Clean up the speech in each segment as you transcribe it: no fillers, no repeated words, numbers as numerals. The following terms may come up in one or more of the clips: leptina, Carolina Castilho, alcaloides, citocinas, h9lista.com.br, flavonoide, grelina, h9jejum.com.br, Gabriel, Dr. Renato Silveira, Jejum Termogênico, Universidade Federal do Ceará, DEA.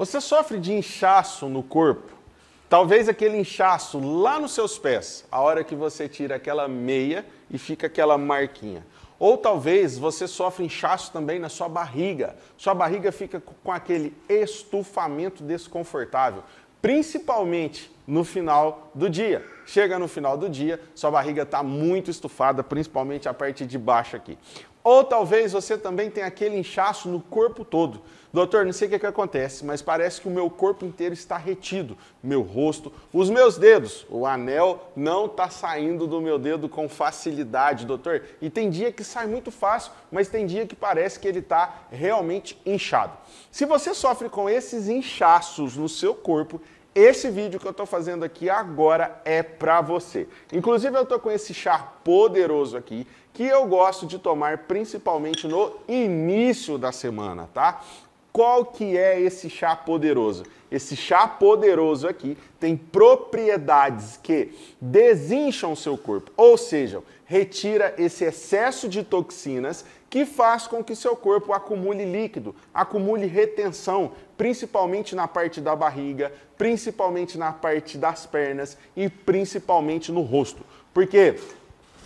Você sofre de inchaço no corpo? Talvez aquele inchaço lá nos seus pés, a hora que você tira aquela meia e fica aquela marquinha. Ou talvez você sofre inchaço também na sua barriga. Sua barriga fica com aquele estufamento desconfortável, principalmente no final do dia. Chega no final do dia, sua barriga está muito estufada, principalmente a parte de baixo aqui. Ou talvez você também tenha aquele inchaço no corpo todo. Doutor, não sei o que acontece, mas parece que o meu corpo inteiro está retido. Meu rosto, os meus dedos, o anel não está saindo do meu dedo com facilidade, doutor. E tem dia que sai muito fácil, mas tem dia que parece que ele está realmente inchado. Se você sofre com esses inchaços no seu corpo, esse vídeo que eu estou fazendo aqui agora é para você. Inclusive eu estou com esse chá poderoso aqui, que eu gosto de tomar principalmente no início da semana, tá? Qual que é esse chá poderoso? Esse chá poderoso aqui tem propriedades que desincham o seu corpo, ou seja, retira esse excesso de toxinas que faz com que seu corpo acumule líquido, acumule retenção, principalmente na parte da barriga, principalmente na parte das pernas e principalmente no rosto. Porque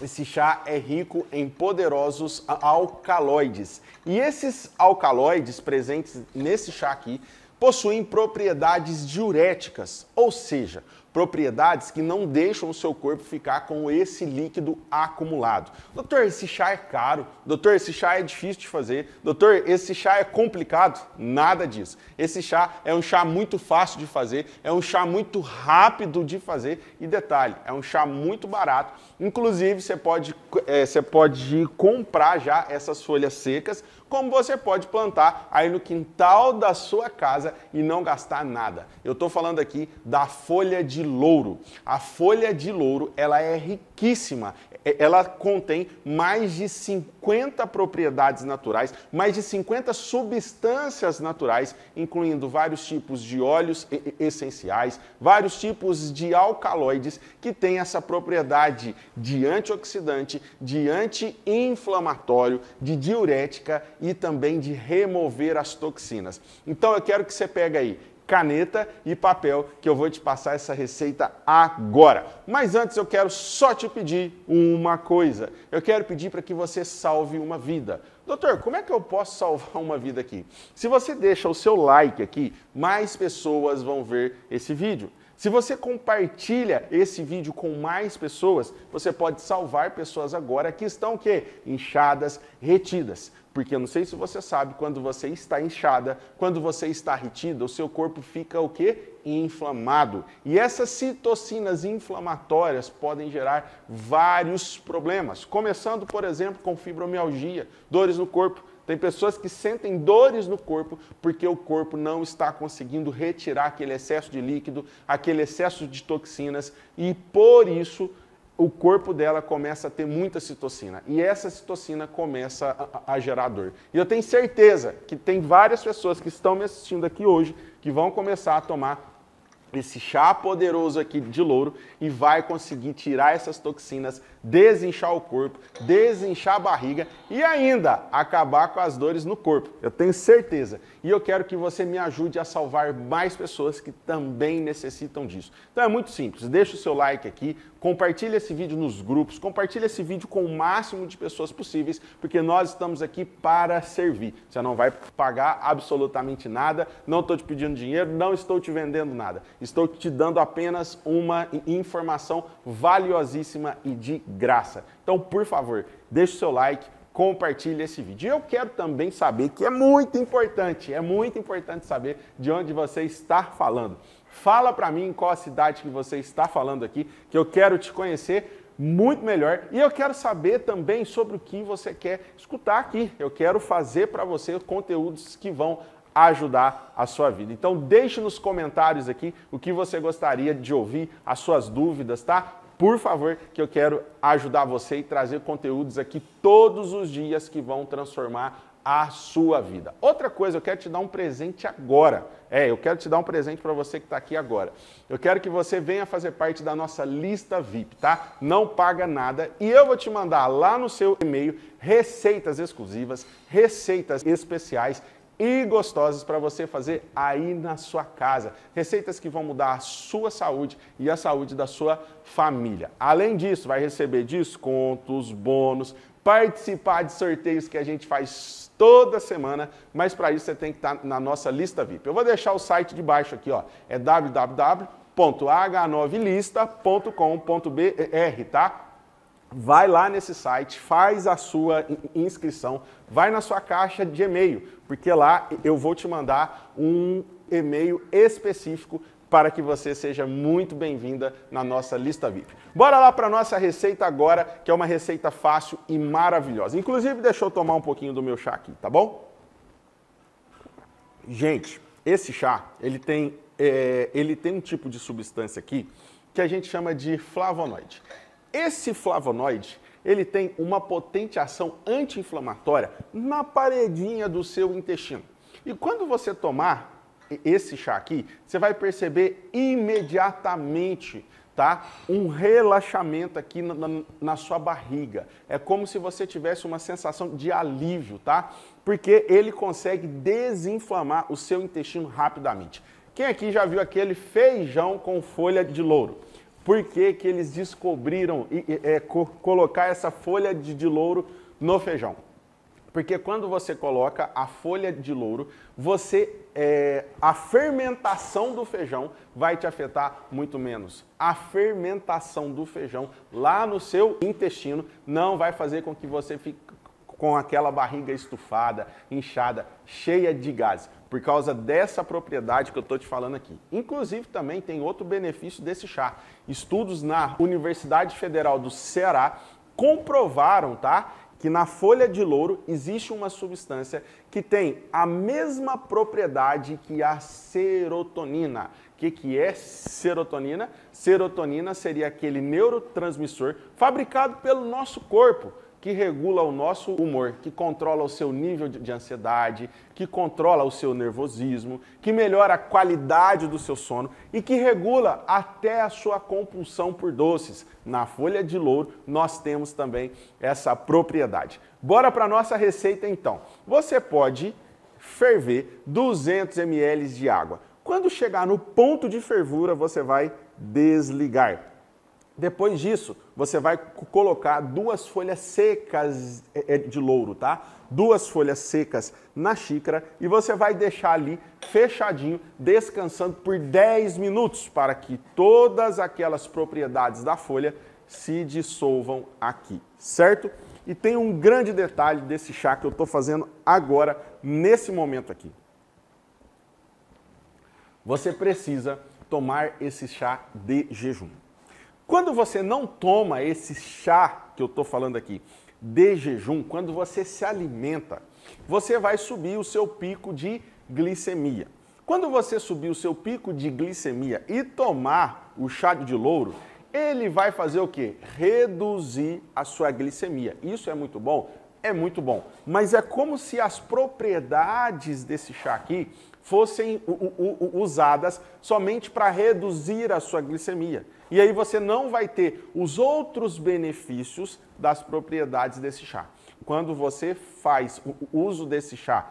esse chá é rico em poderosos alcaloides. E esses alcaloides presentes nesse chá aqui possuem propriedades diuréticas, ou seja, propriedades que não deixam o seu corpo ficar com esse líquido acumulado. Doutor, esse chá é caro. Doutor, esse chá é difícil de fazer. Doutor, esse chá é complicado. Nada disso. Esse chá é um chá muito fácil de fazer, é um chá muito rápido de fazer e detalhe, é um chá muito barato. Inclusive, você pode comprar já essas folhas secas, como você pode plantar aí no quintal da sua casa e não gastar nada. Eu estou falando aqui da folha de louro. A folha de louro, ela é riquíssima, ela contém mais de 50 propriedades naturais, mais de 50 substâncias naturais, incluindo vários tipos de óleos essenciais, vários tipos de alcaloides que têm essa propriedade de antioxidante, de anti-inflamatório, de diurética e também de remover as toxinas. Então eu quero que você pegue aí caneta e papel, que eu vou te passar essa receita agora. Mas antes eu quero só te pedir uma coisa. Eu quero pedir para que você salve uma vida. Doutor, como é que eu posso salvar uma vida aqui? Se você deixa o seu like aqui, mais pessoas vão ver esse vídeo. Se você compartilha esse vídeo com mais pessoas, você pode salvar pessoas agora que estão o quê? Inchadas, retidas. Porque eu não sei se você sabe, quando você está inchada, quando você está retida, o seu corpo fica o quê? Inflamado. E essas citocinas inflamatórias podem gerar vários problemas. Começando, por exemplo, com fibromialgia, dores no corpo. Tem pessoas que sentem dores no corpo porque o corpo não está conseguindo retirar aquele excesso de líquido, aquele excesso de toxinas e por isso o corpo dela começa a ter muita citocina e essa citocina começa a gerar dor. E eu tenho certeza que tem várias pessoas que estão me assistindo aqui hoje que vão começar a tomar esse chá poderoso aqui de louro e vai conseguir tirar essas toxinas, desinchar o corpo, desinchar a barriga e ainda acabar com as dores no corpo. Eu tenho certeza. E eu quero que você me ajude a salvar mais pessoas que também necessitam disso. Então é muito simples. Deixa o seu like aqui, compartilha esse vídeo nos grupos, compartilha esse vídeo com o máximo de pessoas possíveis, porque nós estamos aqui para servir. Você não vai pagar absolutamente nada, não estou te pedindo dinheiro, não estou te vendendo nada. Estou te dando apenas uma informação valiosíssima e de graça. Então, por favor, deixe o seu like, compartilhe esse vídeo. E eu quero também saber, que é muito importante saber de onde você está falando. Fala para mim qual a cidade que você está falando aqui, que eu quero te conhecer muito melhor. E eu quero saber também sobre o que você quer escutar aqui. Eu quero fazer para você conteúdos que vão ajudar a sua vida. Então deixe nos comentários aqui o que você gostaria de ouvir, as suas dúvidas, tá? Por favor, que eu quero ajudar você e trazer conteúdos aqui todos os dias que vão transformar a sua vida. Outra coisa, eu quero te dar um presente agora. Eu quero te dar um presente para você que está aqui agora. Eu quero que você venha fazer parte da nossa lista VIP, tá? Não paga nada e eu vou te mandar lá no seu e-mail receitas exclusivas, receitas especiais e gostosas para você fazer aí na sua casa. Receitas que vão mudar a sua saúde e a saúde da sua família. Além disso, vai receber descontos, bônus, participar de sorteios que a gente faz toda semana, mas para isso você tem que estar na nossa lista VIP. Eu vou deixar o site de baixo aqui, ó, é www.h9lista.com.br, tá? Vai lá nesse site, faz a sua inscrição, vai na sua caixa de e-mail, porque lá eu vou te mandar um e-mail específico para que você seja muito bem-vinda na nossa lista VIP. Bora lá para a nossa receita agora, que é uma receita fácil e maravilhosa. Inclusive, deixa eu tomar um pouquinho do meu chá aqui, tá bom? Gente, esse chá, ele tem um tipo de substância aqui que a gente chama de flavonoide. Esse flavonoide, ele tem uma potente ação anti-inflamatória na paredinha do seu intestino. E quando você tomar esse chá aqui, você vai perceber imediatamente, tá? Um relaxamento aqui na sua barriga. É como se você tivesse uma sensação de alívio, tá? Porque ele consegue desinflamar o seu intestino rapidamente. Quem aqui já viu aquele feijão com folha de louro? Por que que eles descobriram colocar essa folha de louro no feijão? Porque quando você coloca a folha de louro, a fermentação do feijão vai te afetar muito menos. A fermentação do feijão lá no seu intestino não vai fazer com que você fique com aquela barriga estufada, inchada, cheia de gases, por causa dessa propriedade que eu estou te falando aqui. Inclusive, também tem outro benefício desse chá. Estudos na Universidade Federal do Ceará comprovaram, tá, que na folha de louro existe uma substância que tem a mesma propriedade que a serotonina. O que é serotonina? Serotonina seria aquele neurotransmissor fabricado pelo nosso corpo, que regula o nosso humor, que controla o seu nível de ansiedade, que controla o seu nervosismo, que melhora a qualidade do seu sono e que regula até a sua compulsão por doces. Na folha de louro nós temos também essa propriedade. Bora para a nossa receita então. Você pode ferver 200 ml de água. Quando chegar no ponto de fervura, você vai desligar. Depois disso, você vai colocar 2 folhas secas de louro, tá? 2 folhas secas na xícara e você vai deixar ali fechadinho, descansando por 10 minutos para que todas aquelas propriedades da folha se dissolvam aqui, certo? E tem um grande detalhe desse chá que eu tô fazendo agora, nesse momento aqui. Você precisa tomar esse chá de jejum. Quando você não toma esse chá que eu estou falando aqui de jejum, quando você se alimenta, você vai subir o seu pico de glicemia. Quando você subir o seu pico de glicemia e tomar o chá de louro, ele vai fazer o quê? Reduzir a sua glicemia. Isso é muito bom? É muito bom. Mas é como se as propriedades desse chá aqui fossem usadas somente para reduzir a sua glicemia. E aí você não vai ter os outros benefícios das propriedades desse chá. Quando você faz o uso desse chá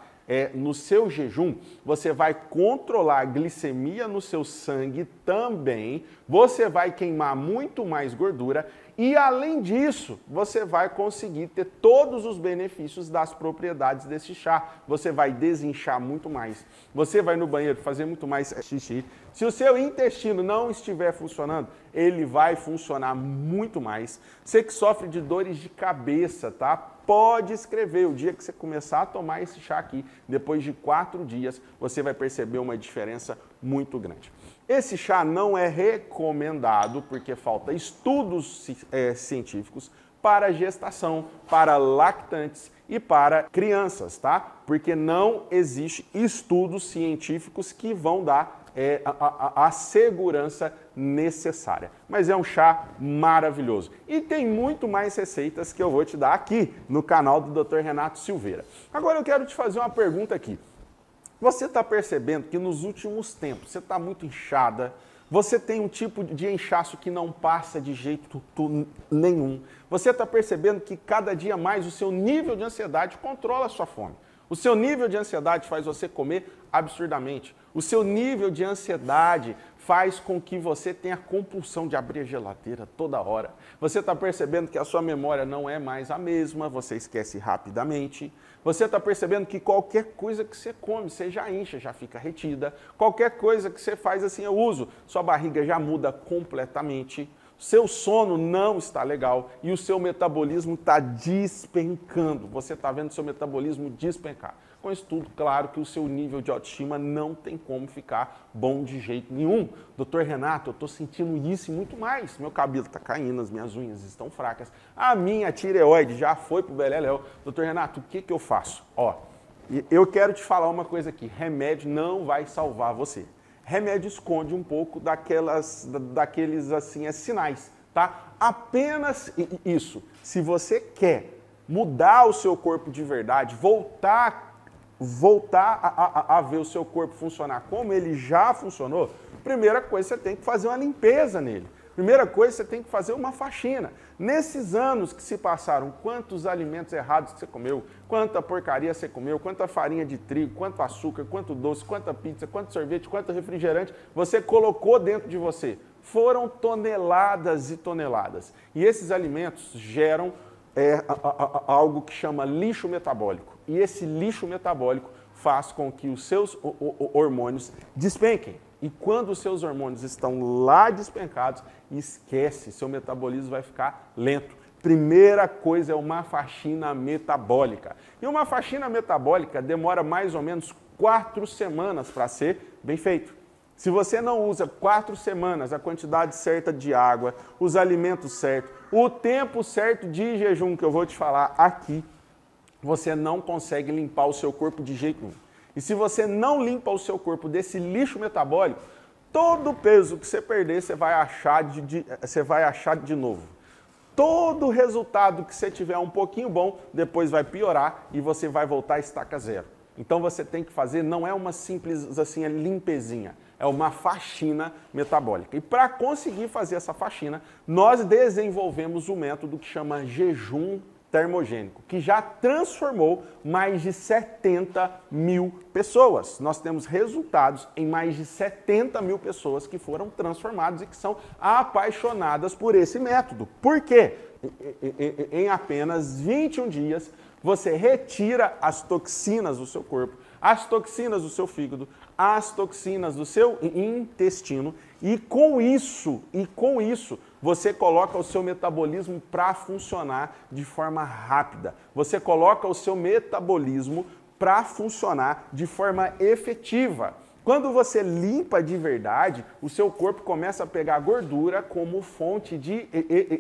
no seu jejum, você vai controlar a glicemia no seu sangue também, você vai queimar muito mais gordura e, além disso, você vai conseguir ter todos os benefícios das propriedades desse chá. Você vai desinchar muito mais, você vai no banheiro fazer muito mais xixi. Se o seu intestino não estiver funcionando, ele vai funcionar muito mais. Você que sofre de dores de cabeça, tá? Pode escrever. O dia que você começar a tomar esse chá aqui, depois de 4 dias, você vai perceber uma diferença muito grande. Esse chá não é recomendado porque falta estudos científicos para gestação, para lactantes e para crianças, tá? Porque não existe estudos científicos que vão dar a segurança necessária. Mas é um chá maravilhoso. E tem muito mais receitas que eu vou te dar aqui no canal do Dr. Renato Silveira. Agora eu quero te fazer uma pergunta aqui. Você está percebendo que nos últimos tempos você está muito inchada, você tem um tipo de inchaço que não passa de jeito nenhum. Você está percebendo que cada dia mais o seu nível de ansiedade controla a sua fome. O O seu nível de ansiedade faz você comer absurdamente. O seu nível de ansiedade faz com que você tenha compulsão de abrir a geladeira toda hora. Você está percebendo que a sua memória não é mais a mesma, você esquece rapidamente. Você está percebendo que qualquer coisa que você come, você já incha, já fica retida. Qualquer coisa que você faz assim, eu uso, sua barriga já muda completamente. Seu sono não está legal e o seu metabolismo está despencando. Você está vendo seu metabolismo despencar. Com isso tudo, claro que o seu nível de autoestima não tem como ficar bom de jeito nenhum. Doutor Renato, eu estou sentindo isso e muito mais. Meu cabelo está caindo, as minhas unhas estão fracas. A minha tireoide já foi pro beleléu. Doutor Renato, o que que eu faço? Ó, eu quero te falar uma coisa aqui. Remédio não vai salvar você. Remédio esconde um pouco daqueles assim, sinais, tá? Apenas isso. Se você quer mudar o seu corpo de verdade, voltar a ver o seu corpo funcionar como ele já funcionou, primeira coisa, você tem que fazer uma limpeza nele. Primeira coisa, você tem que fazer uma faxina. Nesses anos que se passaram, quantos alimentos errados que você comeu, quanta porcaria você comeu, quanta farinha de trigo, quanto açúcar, quanto doce, quanta pizza, quanto sorvete, quanto refrigerante você colocou dentro de você. Foram toneladas e toneladas. E esses alimentos geram algo que chama lixo metabólico. E esse lixo metabólico faz com que os seus hormônios despenquem. E quando os seus hormônios estão lá despencados, esquece, seu metabolismo vai ficar lento. Primeira coisa é uma faxina metabólica. E uma faxina metabólica demora mais ou menos 4 semanas para ser bem feito. Se você não usa 4 semanas a quantidade certa de água, os alimentos certos, o tempo certo de jejum que eu vou te falar aqui, você não consegue limpar o seu corpo de jeito nenhum. E se você não limpa o seu corpo desse lixo metabólico, todo o peso que você perder, você vai achar de novo. Todo resultado que você tiver um pouquinho bom, depois vai piorar e você vai voltar a estaca zero. Então você tem que fazer, não é uma simples assim, limpezinha, é uma faxina metabólica. E para conseguir fazer essa faxina, nós desenvolvemos um método que chama jejum termogênico, que já transformou mais de 70 mil pessoas. Nós temos resultados em mais de 70 mil pessoas que foram transformadas e que são apaixonadas por esse método. Por quê? Em apenas 21 dias, você retira as toxinas do seu corpo, as toxinas do seu fígado, as toxinas do seu intestino e com isso, você coloca o seu metabolismo para funcionar de forma rápida. Você coloca o seu metabolismo para funcionar de forma efetiva. Quando você limpa de verdade, o seu corpo começa a pegar gordura como fonte de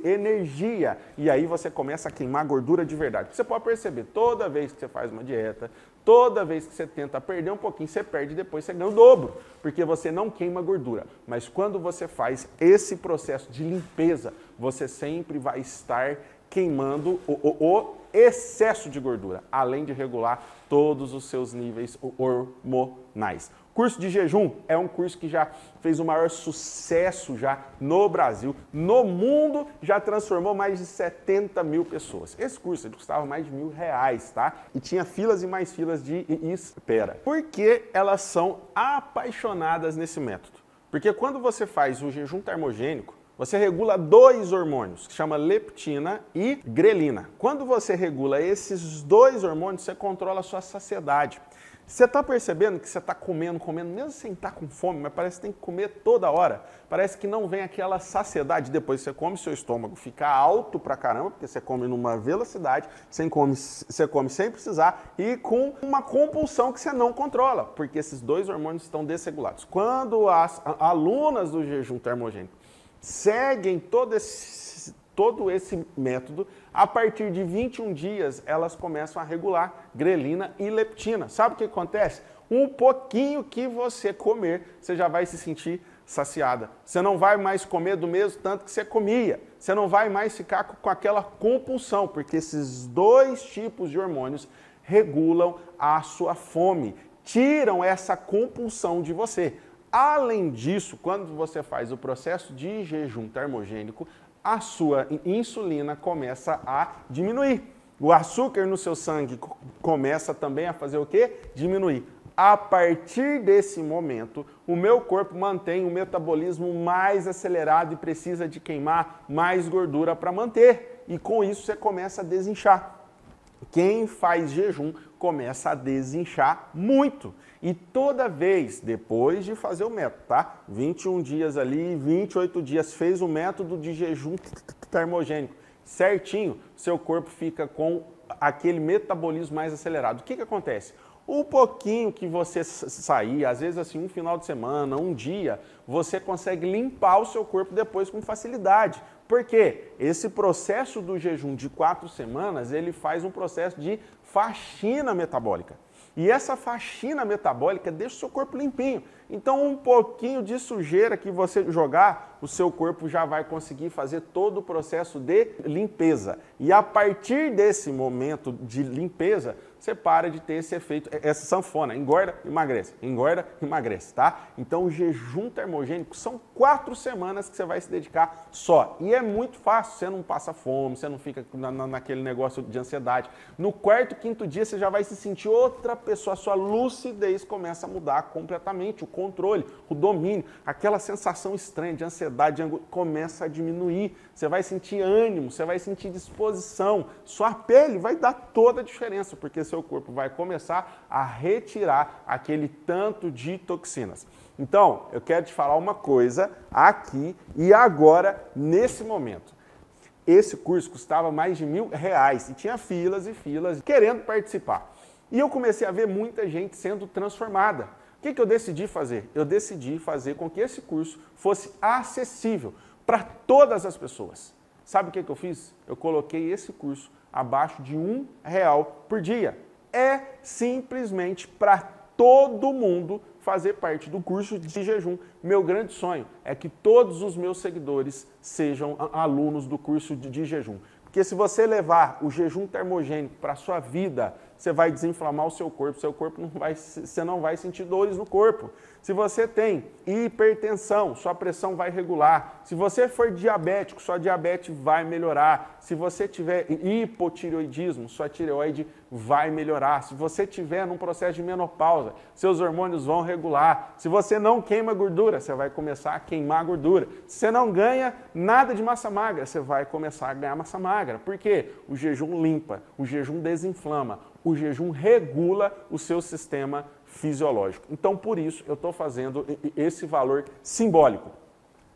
energia. E aí você começa a queimar gordura de verdade. Você pode perceber, toda vez que você faz uma dieta, toda vez que você tenta perder um pouquinho, você perde e depois você ganha o dobro, porque você não queima gordura. Mas quando você faz esse processo de limpeza, você sempre vai estar queimando o excesso de gordura, além de regular todos os seus níveis hormonais. Curso de jejum é um curso que já fez o maior sucesso já no Brasil, no mundo, já transformou mais de 70 mil pessoas. Esse curso custava mais de R$1.000, tá? E tinha filas e mais filas de espera. Por que elas são apaixonadas nesse método? Porque quando você faz o jejum termogênico, você regula 2 hormônios, que chama leptina e grelina. Quando você regula esses 2 hormônios, você controla a sua saciedade. Você está percebendo que você está comendo, mesmo sem estar com fome, mas parece que tem que comer toda hora. Parece que não vem aquela saciedade. Depois você come, seu estômago fica alto pra caramba, porque você come numa velocidade, você come sem precisar e com uma compulsão que você não controla, porque esses 2 hormônios estão desregulados. Quando as alunas do jejum termogênico seguem todo esse método, a partir de 21 dias elas começam a regular grelina e leptina. Sabe o que acontece? Um pouquinho que você comer, você já vai se sentir saciada. Você não vai mais comer do mesmo tanto que você comia. Você não vai mais ficar com aquela compulsão, porque esses 2 tipos de hormônios regulam a sua fome, tiram essa compulsão de você. Além disso, quando você faz o processo de jejum termogênico, a sua insulina começa a diminuir. O açúcar no seu sangue começa também a fazer o quê? Diminuir. A partir desse momento, o meu corpo mantém o metabolismo mais acelerado e precisa de queimar mais gordura para manter. E com isso você começa a desinchar. Quem faz jejum começa a desinchar muito. E toda vez, depois de fazer o método, tá? 21 dias ali, 28 dias, fez o método de jejum termogênico certinho, seu corpo fica com aquele metabolismo mais acelerado. O que que acontece? Um pouquinho que você sair, às vezes assim, um final de semana, um dia, você consegue limpar o seu corpo depois com facilidade. Porque esse processo do jejum de 4 semanas, ele faz um processo de faxina metabólica. E essa faxina metabólica deixa o seu corpo limpinho. Então, um pouquinho de sujeira que você jogar, o seu corpo já vai conseguir fazer todo o processo de limpeza. E a partir desse momento de limpeza, você para de ter esse efeito, essa sanfona, engorda, emagrece, tá? Então, o jejum termogênico são 4 semanas que você vai se dedicar só. E é muito fácil, você não passa fome, você não fica naquele negócio de ansiedade. No 4º, 5º dia, você já vai se sentir outra pessoa, a sua lucidez começa a mudar completamente, o controle, o domínio, aquela sensação estranha de ansiedade, de angústia, começa a diminuir. Você vai sentir ânimo, você vai sentir disposição, sua pele vai dar toda a diferença, porque seu corpo vai começar a retirar aquele tanto de toxinas. Então, eu quero te falar uma coisa aqui e agora, nesse momento. Esse curso custava mais de R$1.000 e tinha filas e filas querendo participar. E eu comecei a ver muita gente sendo transformada. O que que eu decidi fazer? Eu decidi fazer com que esse curso fosse acessível para todas as pessoas. Sabe o que que eu fiz? Eu coloquei esse curso abaixo de R$1 por dia. É simplesmente para todo mundo fazer parte do curso de jejum. Meu grande sonho é que todos os meus seguidores sejam alunos do curso de jejum. Porque se você levar o jejum termogênico para a sua vida, você vai desinflamar o seu corpo não vai, você não vai sentir dores no corpo. Se você tem hipertensão, sua pressão vai regular. Se você for diabético, sua diabetes vai melhorar. Se você tiver hipotireoidismo, sua tireoide vai melhorar. Se você tiver num processo de menopausa, seus hormônios vão regular. Se você não queima gordura, você vai começar a queimar gordura. Se você não ganha nada de massa magra, você vai começar a ganhar massa magra. Por quê? O jejum limpa, o jejum desinflama, o jejum regula o seu sistema fisiológico. Então, por isso, eu estou fazendo esse valor simbólico,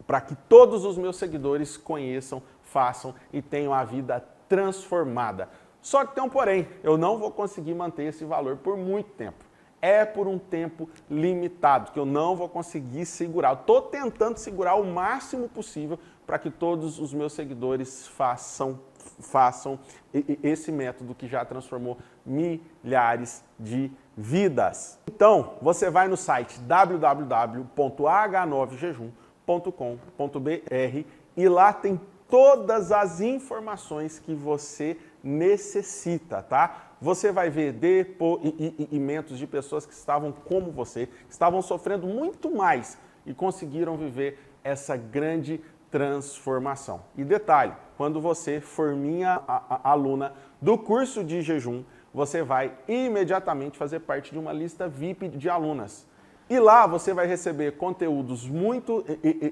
para que todos os meus seguidores conheçam, façam e tenham a vida transformada. Só que tem um porém, eu não vou conseguir manter esse valor por muito tempo. É por um tempo limitado, que eu não vou conseguir segurar. Estou tentando segurar o máximo possível para que todos os meus seguidores façam esse método que já transformou milhares de vidas. Então, você vai no site www.h9jejum.com.br e lá tem todas as informações que você necessita, tá? Você vai ver depoimentos de pessoas que estavam como você, que estavam sofrendo muito mais e conseguiram viver essa grande transformação. E detalhe, quando você for minha aluna do curso de jejum, você vai imediatamente fazer parte de uma lista VIP de alunas. E lá você vai receber conteúdos muito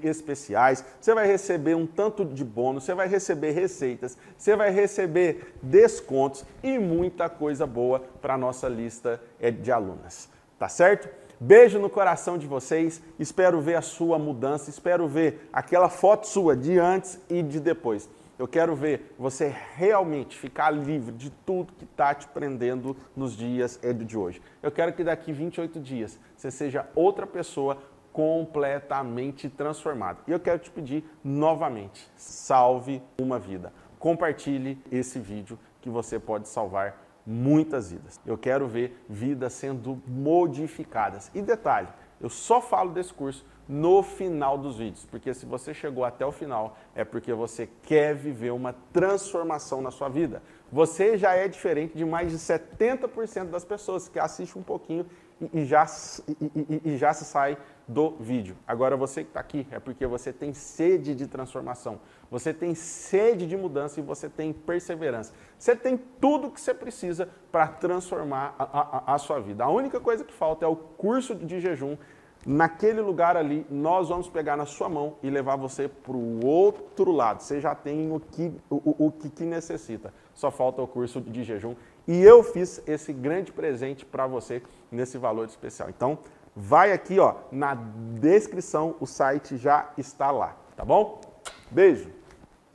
especiais, você vai receber um tanto de bônus, você vai receber receitas, você vai receber descontos e muita coisa boa para a nossa lista de alunas, tá certo? Beijo no coração de vocês, espero ver a sua mudança, espero ver aquela foto sua de antes e de depois. Eu quero ver você realmente ficar livre de tudo que está te prendendo nos dias de hoje. Eu quero que daqui 28 dias você seja outra pessoa completamente transformada. E eu quero te pedir novamente, salve uma vida. Compartilhe esse vídeo que você pode salvar muitas vidas. Eu quero ver vidas sendo modificadas. E detalhe, eu só falo desse curso no final dos vídeos, porque se você chegou até o final, é porque você quer viver uma transformação na sua vida. Você já é diferente de mais de 70% das pessoas que assistem um pouquinho e já se sai do vídeo. Agora você que está aqui é porque você tem sede de transformação, você tem sede de mudança e você tem perseverança. Você tem tudo que você precisa para transformar a sua vida. A única coisa que falta é o curso de jejum. Naquele lugar ali, nós vamos pegar na sua mão e levar você para o outro lado. Você já tem o que necessita, só falta o curso de jejum. E eu fiz esse grande presente para você nesse valor especial. Então, vai aqui, ó, na descrição, o site já está lá, tá bom? Beijo!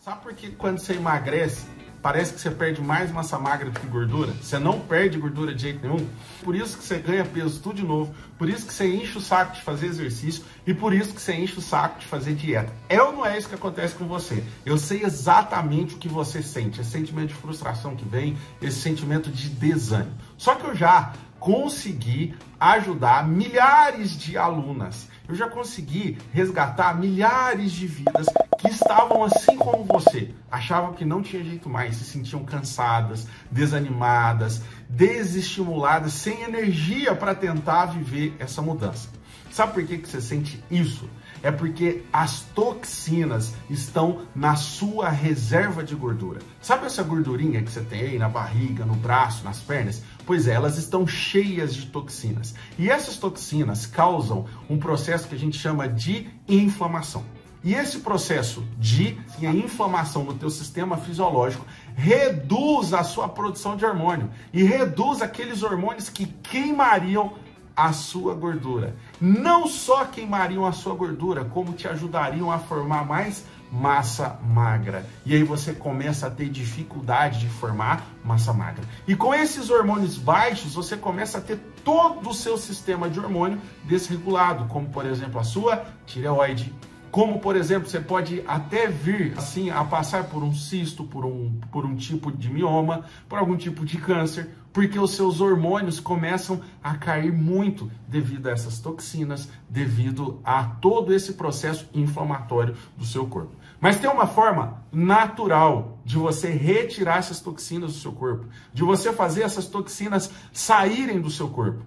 Sabe por que quando você emagrece, parece que você perde mais massa magra do que gordura? Você não perde gordura de jeito nenhum. Por isso que você ganha peso tudo de novo, por isso que você enche o saco de fazer exercício e por isso que você enche o saco de fazer dieta. É ou não é isso que acontece com você? Eu sei exatamente o que você sente, esse sentimento de frustração que vem, esse sentimento de desânimo. Só que eu já consegui ajudar milhares de alunas, eu já consegui resgatar milhares de vidas que estavam assim como você, achavam que não tinha jeito mais, se sentiam cansadas, desanimadas, desestimuladas, sem energia para tentar viver essa mudança. Sabe por que que você sente isso? É porque as toxinas estão na sua reserva de gordura. Sabe essa gordurinha que você tem aí na barriga, no braço, nas pernas? Pois é, elas estão cheias de toxinas. E essas toxinas causam um processo que a gente chama de inflamação. E esse processo de inflamação no teu sistema fisiológico reduz a sua produção de hormônio e reduz aqueles hormônios que queimariam a sua gordura. Não só queimariam a sua gordura, como te ajudariam a formar mais massa magra. E aí você começa a ter dificuldade de formar massa magra. E com esses hormônios baixos, você começa a ter todo o seu sistema de hormônio desregulado, como por exemplo a sua tireoide. Como, por exemplo, você pode até vir assim a passar por um cisto, por um tipo de mioma, por algum tipo de câncer, porque os seus hormônios começam a cair muito devido a essas toxinas, devido a todo esse processo inflamatório do seu corpo. Mas tem uma forma natural de você retirar essas toxinas do seu corpo, de você fazer essas toxinas saírem do seu corpo.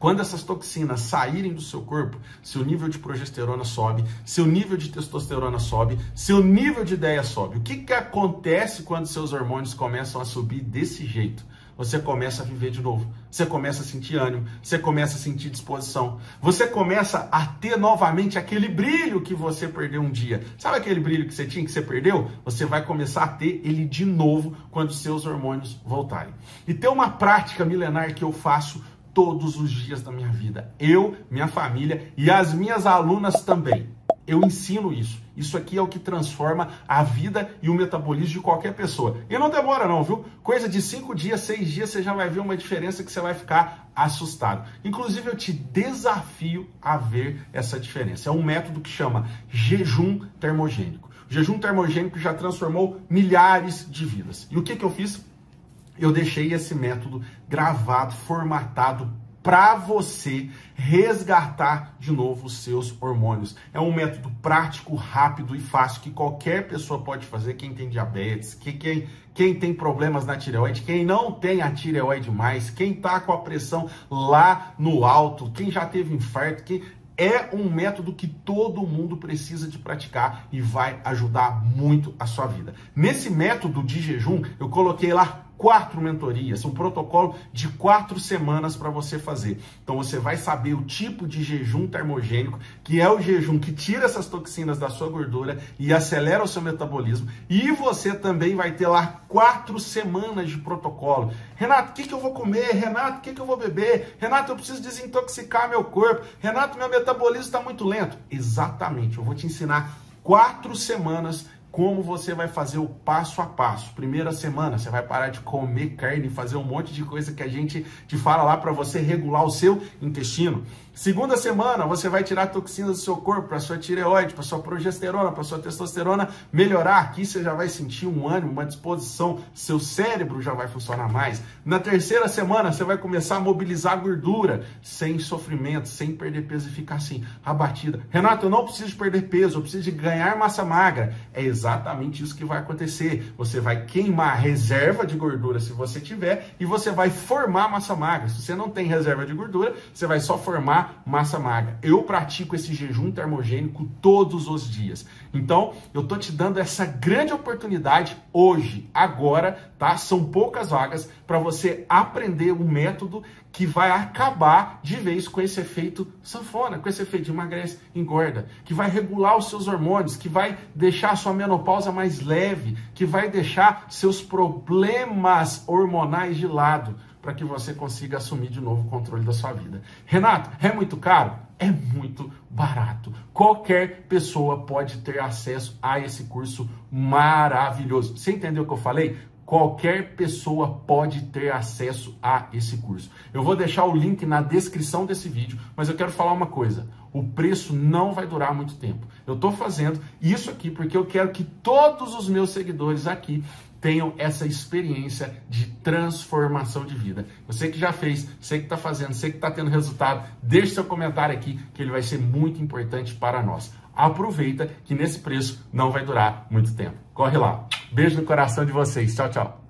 Quando essas toxinas saírem do seu corpo, seu nível de progesterona sobe, seu nível de testosterona sobe, seu nível de DEA sobe. O que acontece quando seus hormônios começam a subir desse jeito? Você começa a viver de novo, você começa a sentir ânimo, você começa a sentir disposição, você começa a ter novamente aquele brilho que você perdeu um dia. Sabe aquele brilho que você tinha, que você perdeu? Você vai começar a ter ele de novo quando seus hormônios voltarem. E tem uma prática milenar que eu faço todos os dias da minha vida, eu, minha família e as minhas alunas também. Eu ensino isso. Isso aqui é o que transforma a vida e o metabolismo de qualquer pessoa. E não demora não, viu? Coisa de 5 dias, 6 dias, você já vai ver uma diferença que você vai ficar assustado. Inclusive, eu te desafio a ver essa diferença. É um método que chama jejum termogênico. O jejum termogênico já transformou milhares de vidas. E o que eu fiz? Eu deixei esse método gravado, formatado para você resgatar de novo os seus hormônios. É um método prático, rápido e fácil que qualquer pessoa pode fazer, quem tem diabetes, quem tem problemas na tireoide, quem não tem a tireoide mais, quem tá com a pressão lá no alto, quem já teve infarto, quem... É um método que todo mundo precisa de praticar e vai ajudar muito a sua vida. Nesse método de jejum, eu coloquei lá 4 mentorias, um protocolo de 4 semanas para você fazer. Então você vai saber o tipo de jejum termogênico, que é o jejum que tira essas toxinas da sua gordura e acelera o seu metabolismo. E você também vai ter lá 4 semanas de protocolo. Renato, o que eu vou comer? Renato, o que eu vou beber? Renato, eu preciso desintoxicar meu corpo. Renato, meu metabolismo está muito lento. Exatamente, eu vou te ensinar 4 semanas como você vai fazer o passo a passo. Primeira semana, você vai parar de comer carne, fazer um monte de coisa que a gente te fala lá para você regular o seu intestino. Segunda semana, você vai tirar toxinas do seu corpo, para sua tireoide, para sua progesterona, para sua testosterona melhorar. Aqui você já vai sentir um ânimo, uma disposição, seu cérebro já vai funcionar mais. Na terceira semana, você vai começar a mobilizar a gordura, sem sofrimento, sem perder peso e ficar assim, abatida. Renato, eu não preciso perder peso, eu preciso de ganhar massa magra. É exatamente isso que vai acontecer. Você vai queimar a reserva de gordura, se você tiver, e você vai formar massa magra. Se você não tem reserva de gordura, você vai só formar ganhar massa magra. Eu pratico esse jejum termogênico todos os dias. Então, eu tô te dando essa grande oportunidade hoje, agora, tá? São poucas vagas para você aprender um método que vai acabar de vez com esse efeito sanfona, com esse efeito de emagrece, engorda, que vai regular os seus hormônios, que vai deixar a sua menopausa mais leve, que vai deixar seus problemas hormonais de lado, para que você consiga assumir de novo o controle da sua vida. Renato, é muito caro? É muito barato. Qualquer pessoa pode ter acesso a esse curso maravilhoso. Você entendeu o que eu falei? Qualquer pessoa pode ter acesso a esse curso. Eu vou deixar o link na descrição desse vídeo, mas eu quero falar uma coisa. O preço não vai durar muito tempo. Eu estou fazendo isso aqui porque eu quero que todos os meus seguidores aqui tenham essa experiência de transformação de vida. Você que já fez, você que está fazendo, você que está tendo resultado, deixe seu comentário aqui que ele vai ser muito importante para nós. Aproveita que nesse preço não vai durar muito tempo. Corre lá. Beijo no coração de vocês. Tchau, tchau.